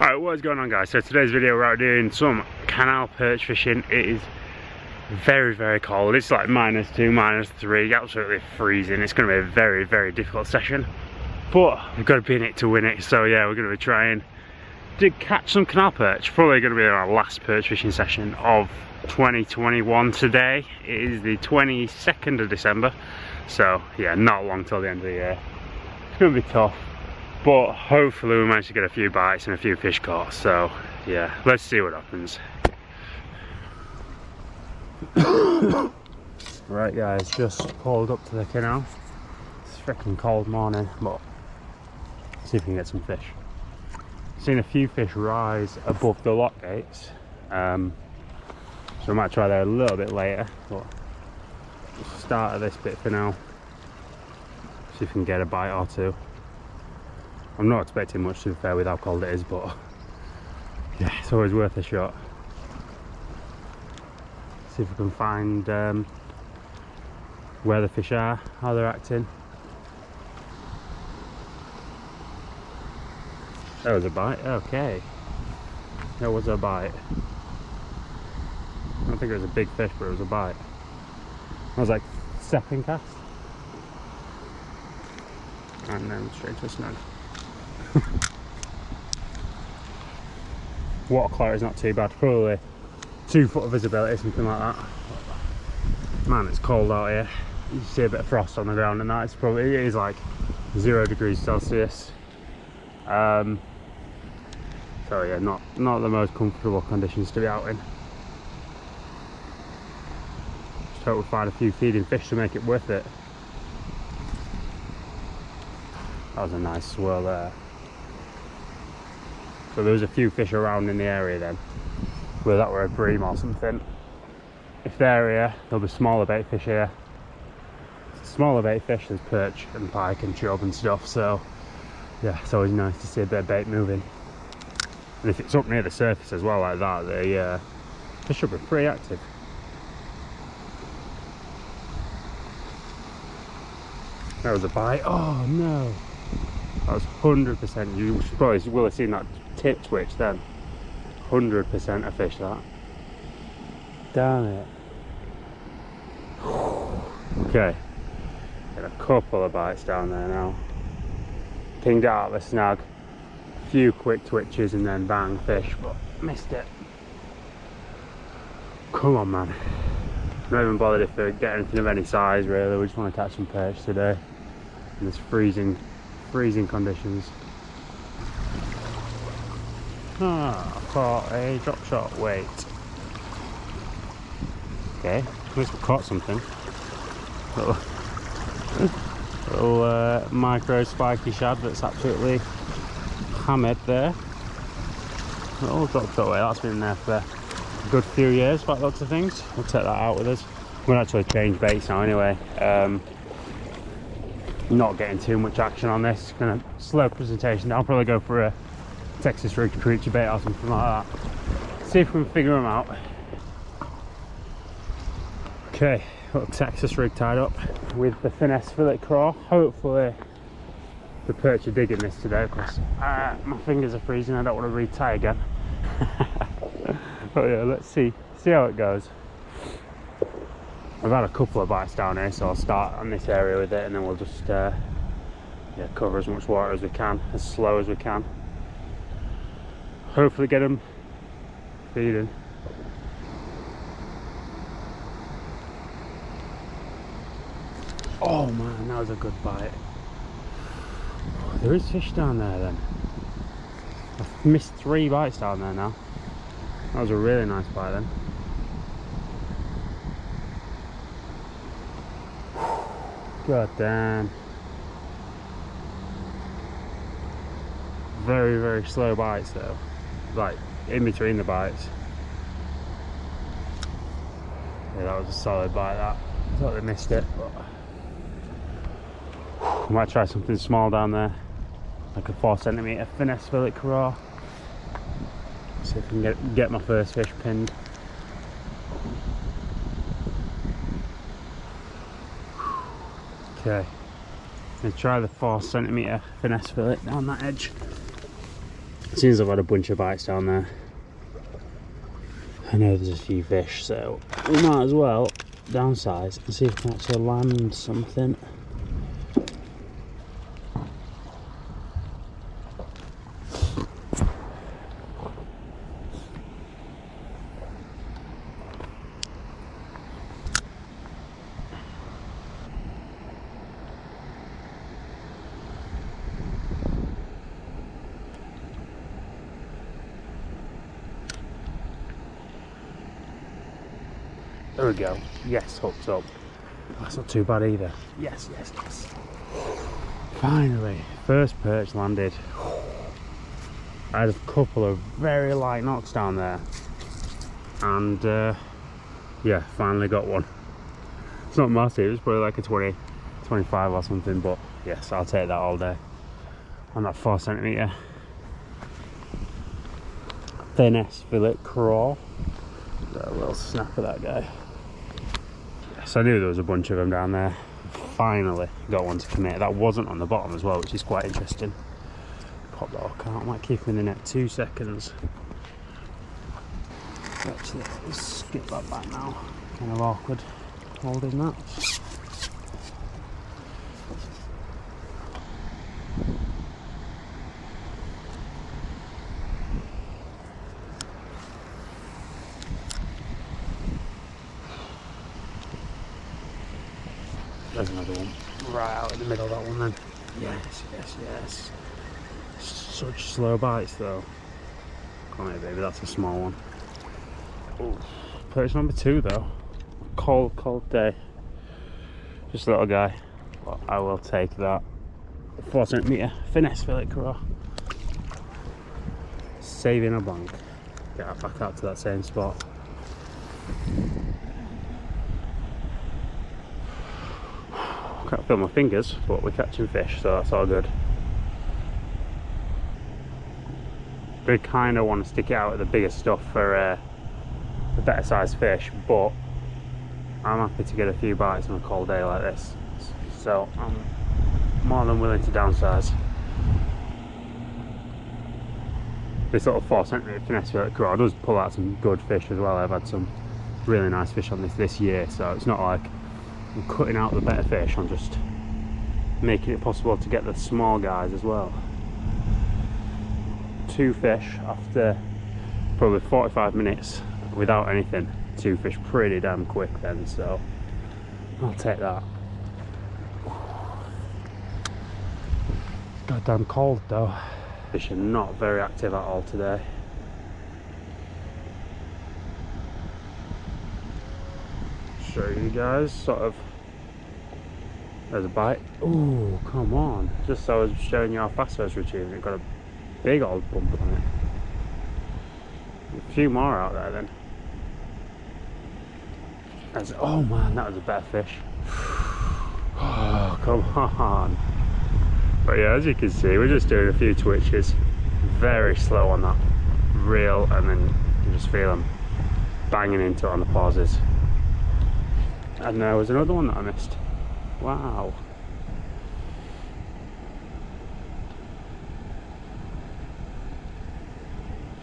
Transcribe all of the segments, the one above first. Alright, what is going on, guys? So today's video, we're out doing some canal perch fishing. It is very, very cold. It's like -2, -3, absolutely freezing. It's going to be a very, very difficult session, but we've got to be in it to win it. So yeah, we're going to be trying to catch some canal perch. Probably going to be our last perch fishing session of 2021 today. It is the 22nd of December, so yeah, not long till the end of the year. It's going to be tough, but hopefully we manage to get a few bites and a few fish caught. So yeah, let's see what happens. Right guys, just pulled up to the canal. It's a freaking cold morning, but see if we can get some fish. Seen a few fish rise above the lock gates, so I might try there a little bit later, but we'll start at this bit for now. See if we can get a bite or two. I'm not expecting much, to be fair, with how cold it is, but yeah, it's always worth a shot. See if we can find where the fish are, how they're acting. That was a bite, okay. That was a bite. I don't think it was a big fish, but it was a bite. I was like second cast. And then straight to a snag. Water clarity is not too bad, probably 2 foot of visibility, something like that. Man, it's cold out here. You see a bit of frost on the ground and that. It's probably, it is like 0°C. So yeah, not the most comfortable conditions to be out in. Just hope we find a few feeding fish to make it worth it. That was a nice swirl there. So there was a few fish around in the area then, whether that were a bream or something. If they're here, there'll be smaller bait fish here. Smaller bait fish, there's perch and pike and chub and stuff, so yeah, it's always nice to see a bit of bait moving. And if it's up near the surface as well like that, they should be pretty active. That was a bite. Oh no! That was 100%. You probably will have seen that tip twitch then. 100% a fish, that. Damn it. Okay. Got a couple of bites down there now. Pinged out the snag. A few quick twitches and then bang, fish, but missed it. Come on, man. Not even bothered if they get anything of any size really. We just want to catch some perch today in this freezing conditions. Ah, I caught a drop shot weight. Okay, at least we caught something. Little micro spiky shad that's absolutely hammered there. Little drop shot weight, that's been there for a good few years by lots of things. We'll take that out with us. We'll actually change baits now anyway. Not getting too much action on this. Gonna slow presentation. I'll probably go for a Texas rig creature bait or something like that. See if we can figure them out. Okay, little Texas rig tied up with the Finesse Filet Craw. Hopefully the perch are digging this today, because my fingers are freezing. I don't want to retie again. But yeah, let's see how it goes. I've had a couple of bites down here, so I'll start on this area with it, and then we'll just yeah, cover as much water as we can, as slow as we can. Hopefully get them feeding. Oh man, that was a good bite. Oh, there is fish down there then. I've missed 3 bites down there now. That was a really nice bite then. God damn. Very, very slow bites though. Like in between the bites. Yeah, that was a solid bite that. I thought they missed it, but I might try something small down there. Like a 4cm Finesse Filet Craw. See if I can get my first fish pinned. Okay, I'm going to try the 4cm Finesse Filet down that edge. It seems I've had a bunch of bites down there. I know there's a few fish, so we might as well downsize and see if we can actually land something. There we go. Yes, hooked up. That's not too bad either. Yes, yes, yes. Finally, first perch landed. I had a couple of very light knocks down there. And yeah, finally got one. It's not massive, it's probably like a 20, 25 or something, but yes, I'll take that all day. And that 4 centimetre. Finesse Filet Craw. A little snap of that guy. So I knew there was a bunch of them down there. Finally got one to commit. That wasn't on the bottom as well, which is quite interesting. Pop that hook out. I might keep him in the net 2 seconds. Actually, let's skip that back now. Kind of awkward holding that. There's another one right out in the middle of that one then. Yes, yes, yes. Such slow bites though. Come here baby, that's a small one. Ooh. Perch number 2 though. Cold, cold day. Just a little guy. But I will take that. 4 centimetre Finesse Filet Craw. Saving a bank. Get that back out to that same spot. Can't feel my fingers, but we're catching fish, so that's all good. We kind of want to stick it out at the bigger stuff for the better sized fish, but I'm happy to get a few bites on a cold day like this, so I'm more than willing to downsize. This little 4 centimetre Finesse Filet Craw does pull out some good fish as well. I've had some really nice fish on this year, so it's not like I'm cutting out the better fish, I'm just making it possible to get the small guys as well. 2 fish after probably 45 minutes without anything. 2 fish pretty damn quick then, so I'll take that. Goddamn cold though. Fish are not very active at all today. Show you guys sort of. There's a bite. Oh, come on. Just so I was showing you how fast I was retrieving it, got a big old bump on it. A few more out there then. That's, oh man, that was a better fish. Oh, come on. But yeah, as you can see, we're just doing a few twitches, very slow on that reel, and then you can just feel them banging into it on the pauses. And there was another one that I missed. Wow.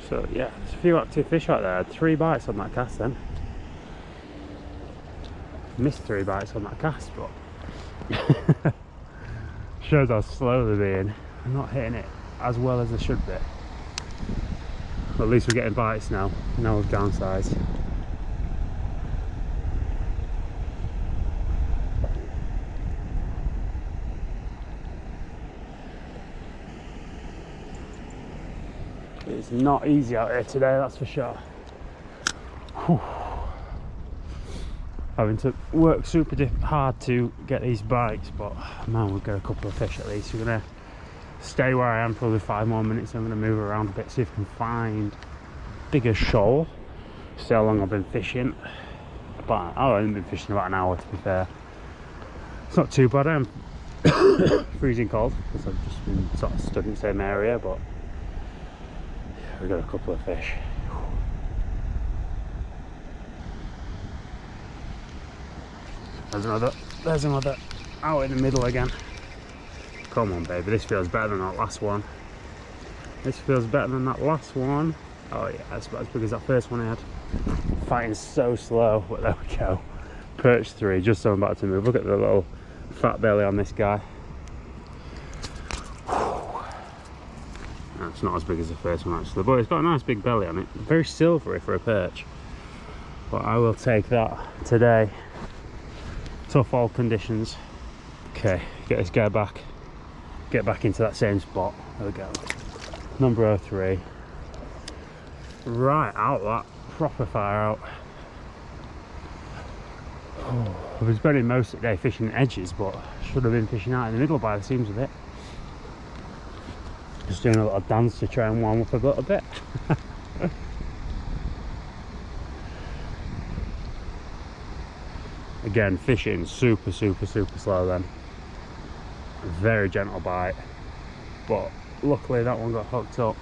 So yeah, there's a few active fish out there. I had 3 bites on that cast then. Missed 3 bites on that cast, but shows how slow they're being. I'm not hitting it as well as I should be. But at least we're getting bites now. Now we've downsized. It's not easy out here today, that's for sure. Whew. Having to work super hard to get these bites, but man, we've got a couple of fish at least. We're gonna stay where I am probably 5 more minutes. I'm gonna move around a bit, see if we can find a bigger shoal. See how long I've been fishing. But I've only been fishing about an hour to be fair. It's not too bad. I'm freezing cold because I've just been sort of stuck in the same area, but we got a couple of fish. There's another out in the middle again. Come on baby, this feels better than that last one. This feels better than that last one. Oh yeah, that's because that first one I had. Fighting so slow, but there we go. Perch three, just so I'm about to move. Look at the little fat belly on this guy. That's not as big as the first one actually, but it's got a nice big belly on it. Very silvery for a perch. But I will take that today. Tough old conditions. Okay, get this guy back. Get back into that same spot. There we go. Number 03. Right out that. Proper fire out. Oh, I was spending most of the day fishing edges, but should have been fishing out in the middle by the seams of it. Just doing a little dance to try and warm up a little bit. Again, fishing super slow then. Very gentle bite, but luckily that one got hooked up.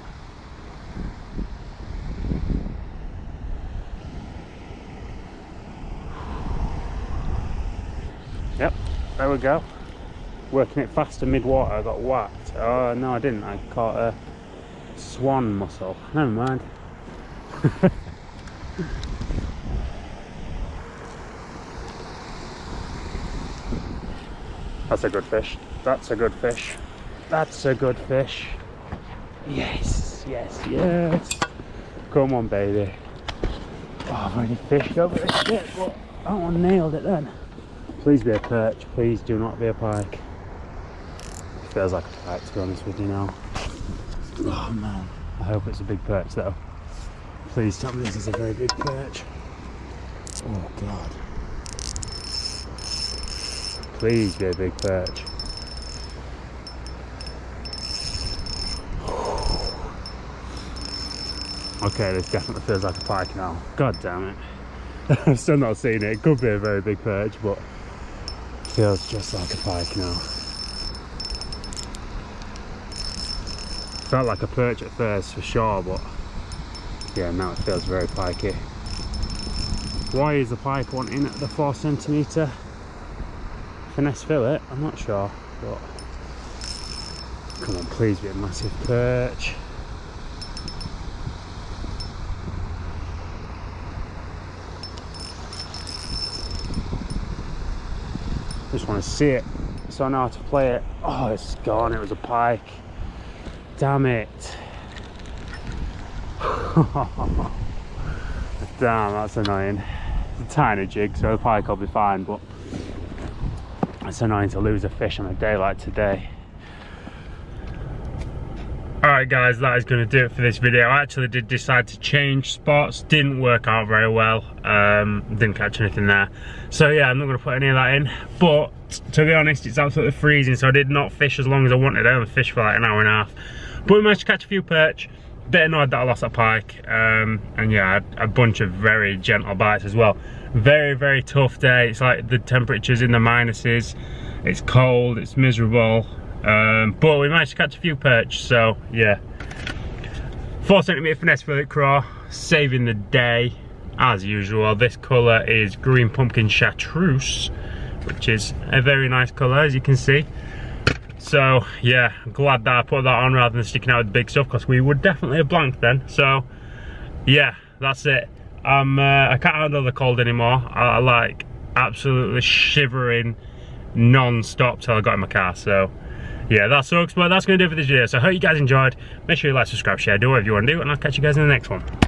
Yep, there we go. Working it faster mid-water, I got whacked. Oh no, I didn't, I caught a swan mussel. Never mind. That's a good fish. That's a good fish. That's a good fish. Yes, yes, yes. Come on, baby. Oh, I've already fished over this bit, but that one nailed it then. Please be a perch. Please do not be a pike. It feels like a pike, to be honest with you now. Oh man. I hope it's a big perch though. Please tell me this is a very big perch. Oh god. Please be a big perch. Okay, this definitely feels like a pike now. God damn it. I've still not seen it. It could be a very big perch, but it feels just like a pike now. Felt like a perch at first for sure, but yeah, now it feels very pikey. Why is the pike one in at the 4 centimetre? Finesse fillet, I'm not sure, but come on, please be a massive perch. Just want to see it, so I know how to play it. Oh, it's gone, it was a pike. Damn it. Damn, that's annoying. It's a tiny jig, so the pike will be fine, but it's annoying to lose a fish on a day like today. Alright guys, that is going to do it for this video. I actually did decide to change spots. Didn't work out very well. Didn't catch anything there. So yeah, I'm not going to put any of that in. But to be honest, it's absolutely freezing, so I did not fish as long as I wanted. I only fished for like an hour and a half. But we managed to catch a few perch. Bit annoyed that I lost that pike, and yeah, I had a bunch of very gentle bites as well. Very tough day. It's like the temperature's in the minuses, it's cold, it's miserable, but we managed to catch a few perch. So yeah, 4 centimetre finesse fillet craw, saving the day as usual. This colour is green pumpkin chartreuse, which is a very nice colour, as you can see. So yeah, I'm glad that I put that on rather than sticking out with the big stuff, because we would definitely have blanked then. So yeah, that's it. I can't handle the cold anymore. I like absolutely shivering non-stop till I got in my car. So yeah, that sucks, but that's going to do it for this video. So I hope you guys enjoyed. Make sure you like, subscribe, share, do whatever you want to do, and I'll catch you guys in the next one.